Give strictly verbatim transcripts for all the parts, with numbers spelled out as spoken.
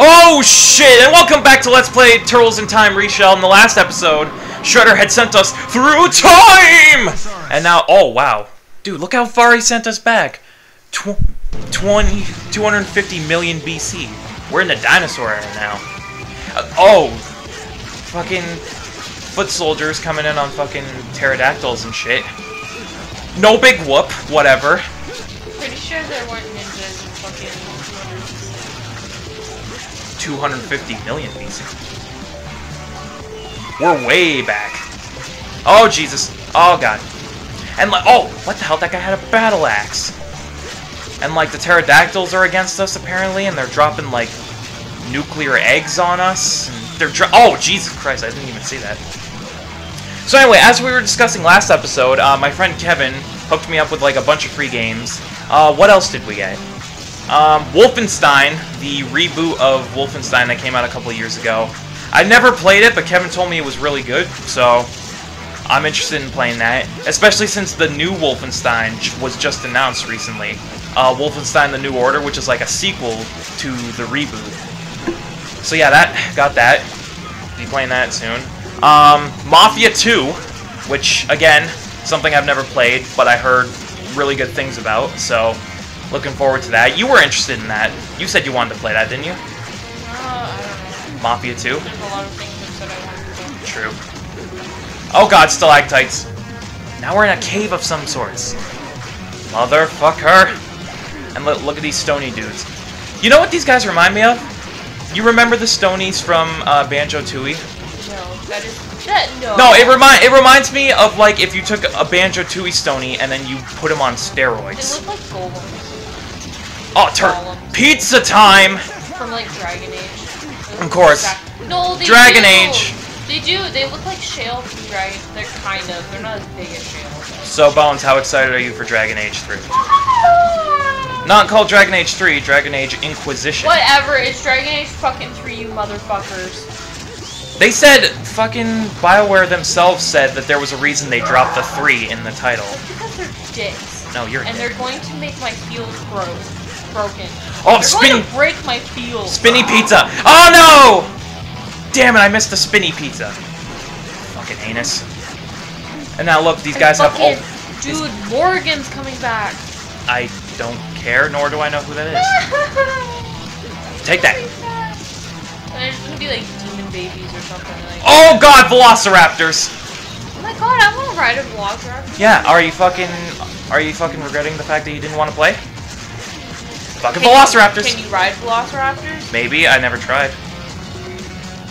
Oh shit, and welcome back to Let's Play Turtles in Time Re-Shelled. In the last episode, Shredder had sent us through time! And now, oh wow. Dude, look how far he sent us back. twenty, two hundred fifty million B C. We're in the dinosaur era now. Uh, oh! Fucking foot soldiers coming in on fucking pterodactyls and shit. No big whoop, whatever. Pretty sure there weren't ninjas in fucking two hundred fifty million B C. We're way back. Oh, Jesus. Oh, God. And like, oh, what the hell? That guy had a battle axe. And like, the pterodactyls are against us, apparently, and they're dropping like nuclear eggs on us. And they're dro- oh, Jesus Christ, I didn't even see that. So anyway, as we were discussing last episode, uh, my friend Kevin hooked me up with like a bunch of free games. Uh, what else did we get? Um, Wolfenstein, the reboot of Wolfenstein that came out a couple of years ago. I've never played it, but Kevin told me it was really good, so I'm interested in playing that. Especially since the new Wolfenstein was just announced recently. Uh, Wolfenstein The New Order, which is like a sequel to the reboot. So yeah, that got that. Be playing that soon. Um, Mafia two, which, again, something I've never played, but I heard really good things about, so looking forward to that. You were interested in that. You said you wanted to play that, didn't you? Uh, I don't know. Mafia two? There's a lot of things I've said I wanted to play. True. Oh god, stalactites. Now we're in a cave of some sorts. Motherfucker. And look, look at these stony dudes. You know what these guys remind me of? You remember the Stonies from uh, Banjo-Tooie? No, that is that, no. No, it remind it reminds me of like if you took a Banjo-Tooie Stony and then you put him on steroids. They look like golems. Oh, tur golems. Pizza time. From like Dragon Age. Of course. Exactly. No, they Dragon do. Age. They do. They look like Shale from Dragon. They're kind of. They're not as big as Shale. So Bones, how excited are you for Dragon Age three? Not called Dragon Age three. Dragon Age Inquisition. Whatever. It's Dragon Age fucking three, you motherfuckers. They said, fucking Bioware themselves said that there was a reason they dropped the three in the title. That's because they're dicks. No, you're And dick. They're going to make my feels gross. Broken. Oh, spinny! They're going to break my feels. Spinny pizza! Oh no! Damn it, I missed the spinny pizza. Fucking anus. And now look, these guys have old... Dude, Morgan's coming back. I don't care, nor do I know who that is. Take that. There's gonna be like demon babies or something like that. Oh god, velociraptors! Oh my god, I wanna ride a velociraptor. Yeah, are you fucking are you fucking regretting the fact that you didn't want to play? Fucking can velociraptors! You, can you ride velociraptors? Maybe, I never tried.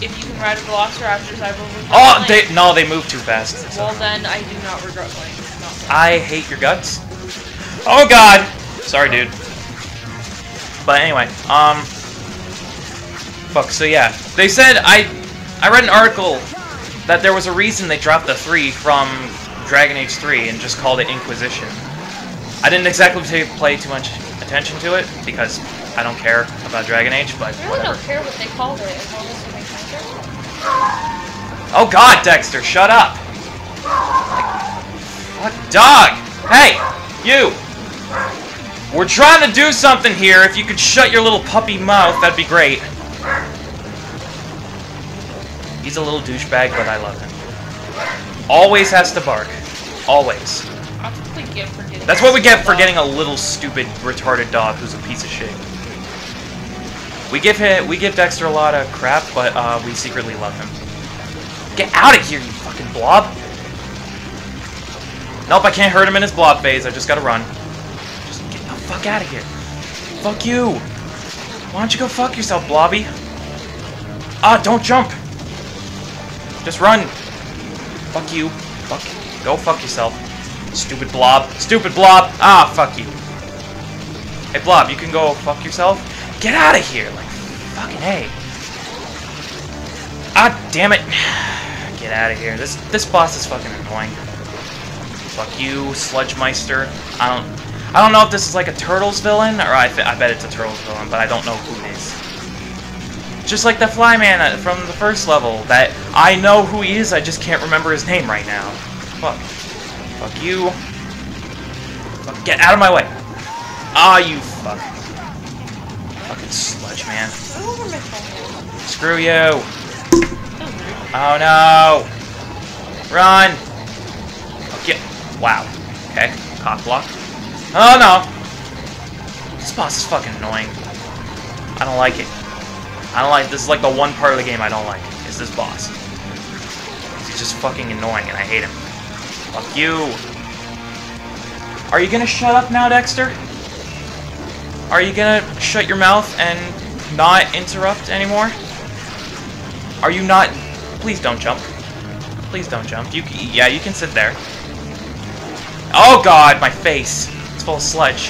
If you can ride a velociraptors, I will regret Oh playing. they no, they move too fast. Well so. then I do not regret playing. Not playing. I hate your guts. Oh god! Sorry dude. But anyway, um Fuck, so yeah. They said, I I read an article that there was a reason they dropped the three from Dragon Age three and just called it Inquisition. I didn't exactly pay too much attention to it, because I don't care about Dragon Age, but I really whatever. don't care what they called it, as long as it makes sense. Oh god, Dexter, shut up! What? Dog! Hey! You! We're trying to do something here, if you could shut your little puppy mouth, that'd be great. He's a little douchebag, but I love him. Always has to bark. Always. That's what we get for getting, That's what we get for getting a little stupid, retarded dog who's a piece of shit. We give him, we give Dexter a lot of crap, but uh, we secretly love him. Get out of here, you fucking blob! Nope, I can't hurt him in his blob phase. I just gotta run. Just get the fuck out of here. Fuck you. Why don't you go fuck yourself, Blobby? Ah, don't jump. Just run! Fuck you. Fuck you. Go fuck yourself. Stupid blob. Stupid blob! Ah, fuck you. Hey, blob, you can go fuck yourself? Get out of here! Like, fucking hey. Ah, damn it. Get out of here. This this boss is fucking annoying. Fuck you, Sludgemeister. I don't... I don't know if this is like a Turtles villain, or I, I bet it's a Turtles villain, but I don't know who it is. Just like the Flyman from the first level, that I know who he is, I just can't remember his name right now. Fuck. Fuck you. Fuck, get out of my way. Ah, you fuck. Fucking sludge, man. Screw you. Oh no. Run. Okay. Wow. Okay. Cock block. Oh no. This boss is fucking annoying. I don't like it. I don't like, this is like the one part of the game I don't like, is this boss. He's just fucking annoying and I hate him. Fuck you. Are you gonna shut up now, Dexter? Are you gonna shut your mouth and not interrupt anymore? Are you not, please don't jump. Please don't jump. You, yeah, you can sit there. Oh god, my face. It's full of sludge.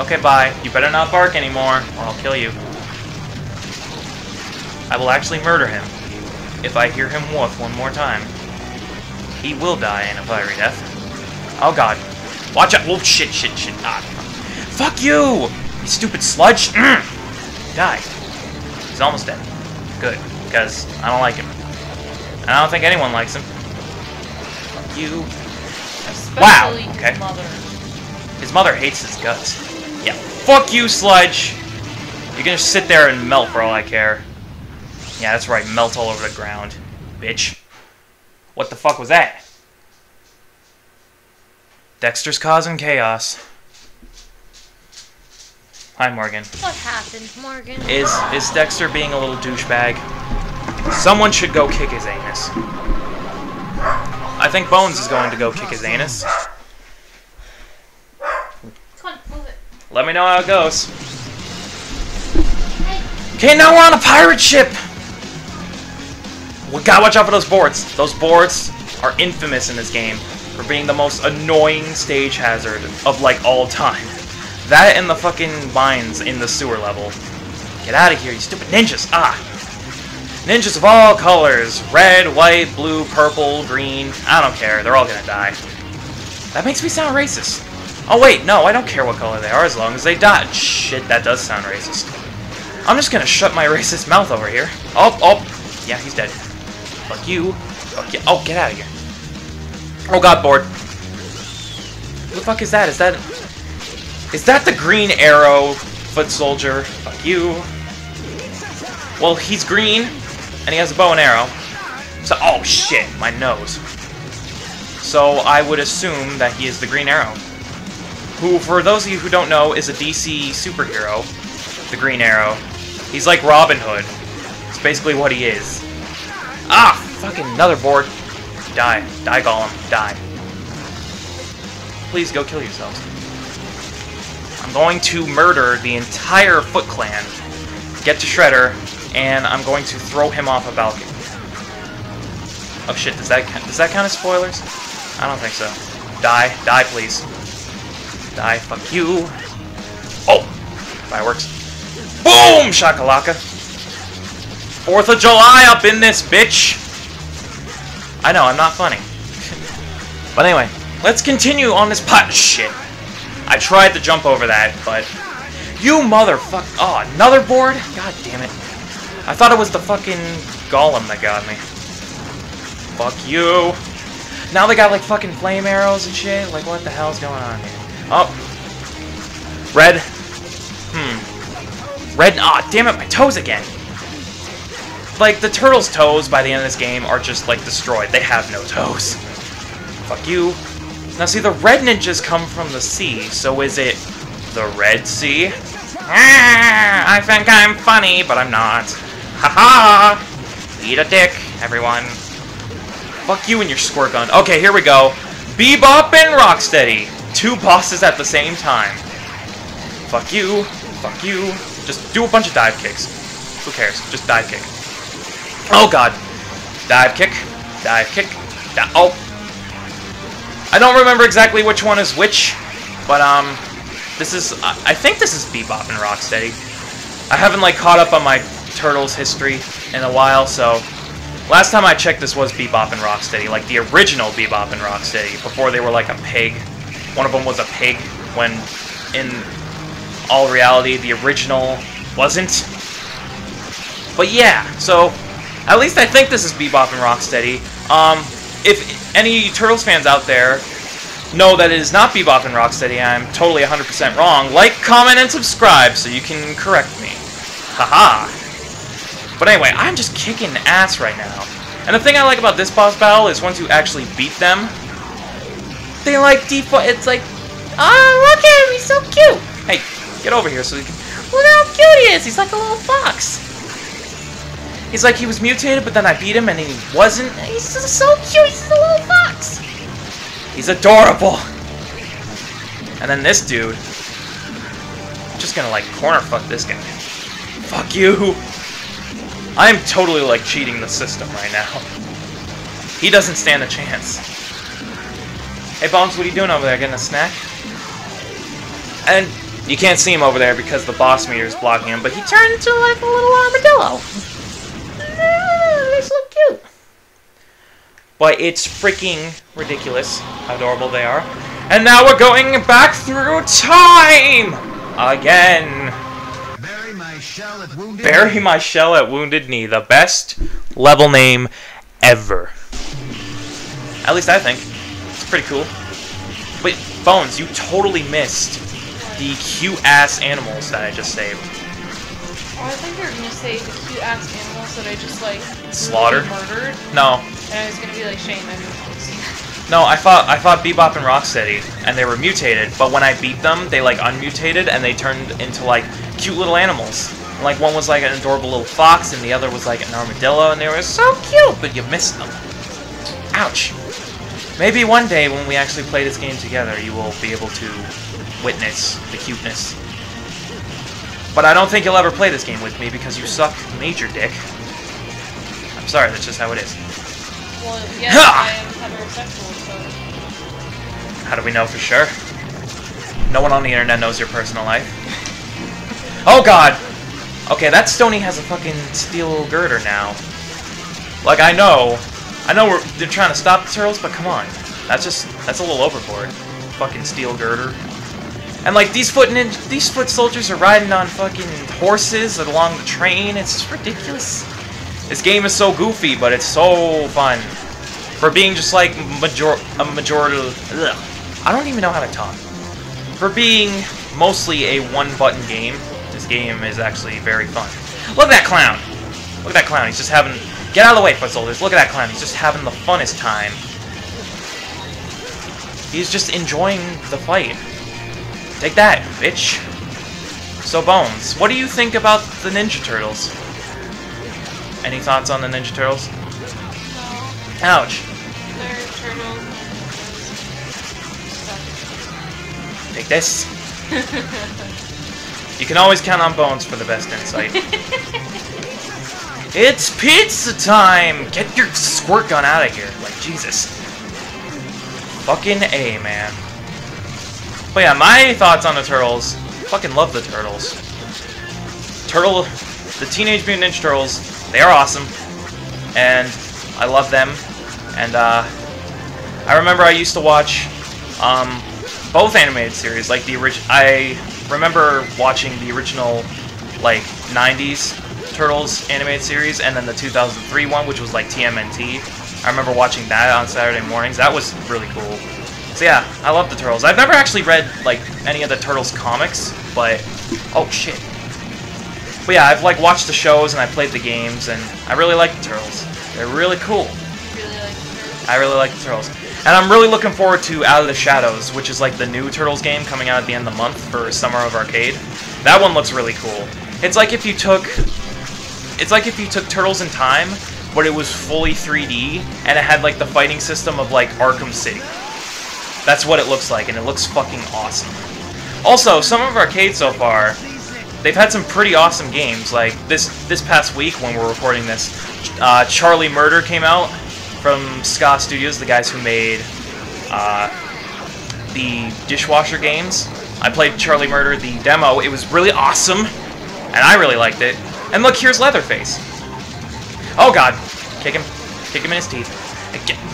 Okay, bye. You better not bark anymore or I'll kill you. I will actually murder him if I hear him woof one more time. He will die in a fiery death. Oh god. Watch out. Oh shit, shit, shit. Ah. Fuck you! You stupid sludge! Mm. Die. He's almost dead. Good. Because I don't like him. And I don't think anyone likes him. Fuck you. Wow! Okay. His mother. His mother hates his guts. Yeah. Fuck you, sludge! You're gonna sit there and melt for all I care. Yeah, that's right. Melt all over the ground, bitch. What the fuck was that? Dexter's causing chaos. Hi, Morgan. What happened, Morgan? Is is Dexter being a little douchebag? Someone should go kick his anus. I think Bones is going to go kick his anus. Come on, move it. Let me know how it goes. Okay, now we're on a pirate ship. We gotta watch out for those boards. Those boards are infamous in this game for being the most annoying stage hazard of, like, all time. That and the fucking mines in the sewer level. Get out of here, you stupid ninjas. Ah. Ninjas of all colors. Red, white, blue, purple, green. I don't care. They're all gonna die. That makes me sound racist. Oh, wait. No, I don't care what color they are as long as they die. Shit, that does sound racist. I'm just gonna shut my racist mouth over here. Oh, oh. Yeah, he's dead. Fuck you. Fuck you. Oh, get out of here. Oh god, board. Who the fuck is that? Is that... Is that the Green Arrow foot soldier? Fuck you. Well, he's green, and he has a bow and arrow. So, oh shit, my nose. So, I would assume that he is the Green Arrow. Who, for those of you who don't know, is a D C superhero. The Green Arrow. He's like Robin Hood. It's basically what he is. Ah! Fucking another board. Die. Die, Golem. Die. Please go kill yourselves. I'm going to murder the entire Foot Clan, get to Shredder, and I'm going to throw him off a balcony. Oh shit, does that count, does that count as spoilers? I don't think so. Die. Die, please. Die. Fuck you. Oh! Fireworks. Boom! Shakalaka. Fourth of July up in this bitch! I know, I'm not funny. But anyway, let's continue on this pot. Shit. I tried to jump over that, but... You motherfuck... Oh, another board? God damn it. I thought it was the fucking golem that got me. Fuck you. Now they got, like, fucking flame arrows and shit. Like, what the hell's going on here? Oh. Red. Hmm. Red... Aw, damn it, my toes again. Like, the turtles' toes by the end of this game are just, like, destroyed. They have no toes. Fuck you. Now, see, the red ninjas come from the sea, so is it the Red Sea? Ah, I think I'm funny, but I'm not. Haha! -ha. Eat a dick, everyone. Fuck you and your squirt gun. Okay, here we go. Bebop and Rocksteady. Two bosses at the same time. Fuck you. Fuck you. Just do a bunch of dive kicks. Who cares? Just dive kick. Oh, God. Dive kick. Dive kick. Di oh. I don't remember exactly which one is which, but, um, this is, I, I think this is Bebop and Rocksteady. I haven't, like, caught up on my Turtles history in a while, so last time I checked this was Bebop and Rocksteady, like, the original Bebop and Rocksteady, before they were, like, a pig. One of them was a pig, when, in all reality, the original wasn't. But yeah, so at least I think this is Bebop and Rocksteady. Um, if any Turtles fans out there know that it is not Bebop and Rocksteady, I'm totally one hundred percent wrong. Like, comment, and subscribe so you can correct me. Haha. But anyway, I'm just kicking ass right now. And the thing I like about this boss battle is once you actually beat them, they like default. It's like, oh, look at him, he's so cute. Hey, get over here so you can. Look how cute he is. He's like a little fox. He's like he was mutated, but then I beat him and he wasn't. He's just so cute. He's just a little fox. He's adorable. And then this dude, I'm just gonna like corner fuck this guy. Fuck you. I'm totally like cheating the system right now. He doesn't stand a chance. Hey Bones, what are you doing over there? Getting a snack? And you can't see him over there because the boss meter is blocking him, but he turned into like a little armadillo. They so cute. But it's freaking ridiculous how adorable they are. And now we're going back through time again. Bury my shell at wounded. Bury my shell at wounded knee. The best level name ever. At least I think it's pretty cool. But Bones, you totally missed the cute-ass animals that I just saved. Oh, I think you were gonna say the cute-ass animals that I just, like, slaughtered? Murdered. No. And I was gonna be like, Shane, I didn't see that. No, I fought, I fought Bebop and Rocksteady, and they were mutated, but when I beat them, they, like, unmutated, and they turned into, like, cute little animals. And, like, one was, like, an adorable little fox, and the other was, like, an armadillo, and they were so cute, but you missed them. Ouch. Maybe one day, when we actually play this game together, you will be able to witness the cuteness. But I don't think you'll ever play this game with me because you suck major dick. I'm sorry, that's just how it is. Well, yeah, I am heterosexual, so... How do we know for sure? No one on the internet knows your personal life. Oh god! Okay, that Stony has a fucking steel girder now. Like, I know. I know we're, they're trying to stop the Turtles, but come on. That's just... That's a little overboard. Fucking steel girder. And like these foot ninja, these foot soldiers are riding on fucking horses along the train. It's just ridiculous. This game is so goofy, but it's so fun for being just like major a majority. Ugh. I don't even know how to talk. For being mostly a one-button game, this game is actually very fun. Look at that clown! Look at that clown. He's just having. Get out of the way, foot soldiers. Look at that clown. He's just having the funnest time. He's just enjoying the fight. Take that, bitch. So, Bones, what do you think about the Ninja Turtles? Any thoughts on the Ninja Turtles? No. Ouch. They're turtles and stuff. Take this. You can always count on Bones for the best insight. It's pizza time! Get your squirt gun out of here. Like, Jesus. Fucking A, man. But yeah, my thoughts on the Turtles, fucking love the Turtles. Turtle, the Teenage Mutant Ninja Turtles, they are awesome. And I love them. And uh, I remember I used to watch um, both animated series, like the original, I remember watching the original, like, nineties Turtles animated series, and then the two thousand three one, which was like T M N T. I remember watching that on Saturday mornings. That was really cool. So yeah, I love the Turtles. I've never actually read, like, any of the Turtles comics, but... Oh, shit. But yeah, I've, like, watched the shows, and I played the games, and I really like the Turtles. They're really cool. You really like the Turtles? I really like the Turtles. And I'm really looking forward to Out of the Shadows, which is, like, the new Turtles game coming out at the end of the month for Summer of Arcade. That one looks really cool. It's like if you took... It's like if you took Turtles in Time, but it was fully three D, and it had, like, the fighting system of, like, Arkham City. That's what it looks like, and it looks fucking awesome. Also, some of Arcade so far, they've had some pretty awesome games. Like, this this past week, when we're recording this, uh, Charlie Murder came out from Ska Studios, the guys who made uh, the dishwasher games. I played Charlie Murder, the demo. It was really awesome, and I really liked it. And look, here's Leatherface. Oh, God. Kick him. Kick him in his teeth.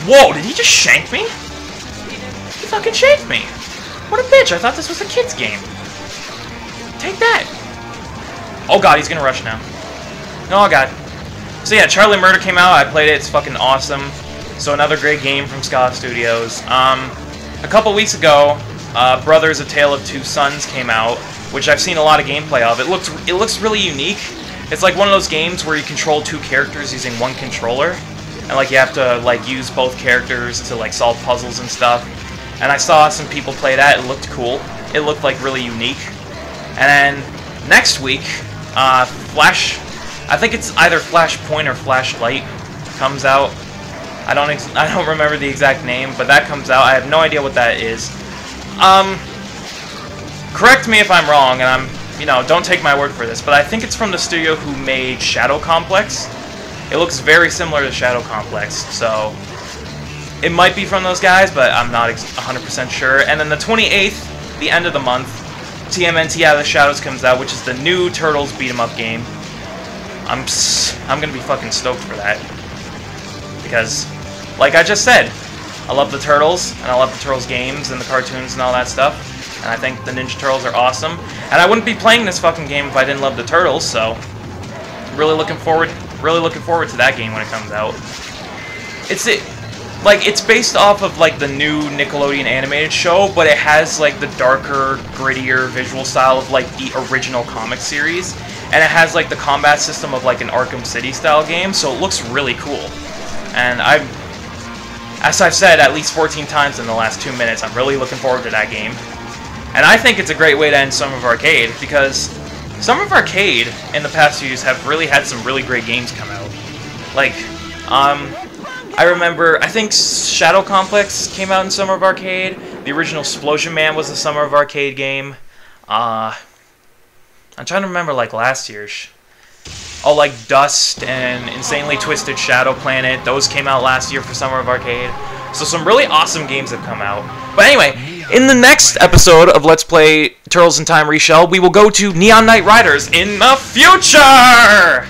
Whoa, did he just shank me? He fucking shaved me. What a bitch. I thought this was a kid's game. Take that. Oh god, he's gonna rush now. Oh god. So yeah, Charlie Murder came out, I played it, it's fucking awesome. So another great game from Ska Studios. Um, a couple weeks ago, uh, Brothers: A Tale of Two Sons came out, which I've seen a lot of gameplay of. It looks, it looks really unique. It's like one of those games where you control two characters using one controller, and like you have to like use both characters to like solve puzzles and stuff. And I saw some people play that, it looked cool. It looked like really unique. And then next week, uh, Flash, I think it's either Flashpoint or Flashlight comes out. I don't ex I don't remember the exact name, but that comes out. I have no idea what that is. Um, correct me if I'm wrong, and I'm, you know, don't take my word for this, but I think it's from the studio who made Shadow Complex. It looks very similar to Shadow Complex, so it might be from those guys, but I'm not one hundred percent sure. And then the twenty-eighth, the end of the month, T M N T Out of the Shadows comes out, which is the new Turtles beat-em-up game. I'm I'm gonna be fucking stoked for that. Because, like I just said, I love the Turtles, and I love the Turtles games, and the cartoons and all that stuff, and I think the Ninja Turtles are awesome, and I wouldn't be playing this fucking game if I didn't love the Turtles, so really looking forward, really looking forward to that game when it comes out. It's, it, like, it's based off of, like, the new Nickelodeon animated show, but it has, like, the darker, grittier visual style of, like, the original comic series, and it has, like, the combat system of, like, an Arkham City style game, so it looks really cool. And I'm, as I've said at least fourteen times in the last two minutes, I'm really looking forward to that game. And I think it's a great way to end Summer of Arcade, because Summer of Arcade in the past few years have really had some really great games come out. Like, um, I remember, I think Shadow Complex came out in Summer of Arcade. The original Splosion Man was a Summer of Arcade game. Uh, I'm trying to remember, like, last year's. Oh, like Dust and Insanely Twisted Shadow Planet. Those came out last year for Summer of Arcade. So some really awesome games have come out. But anyway, in the next episode of Let's Play Turtles in Time Re-Shelled, we will go to Neon Knight Riders in the future!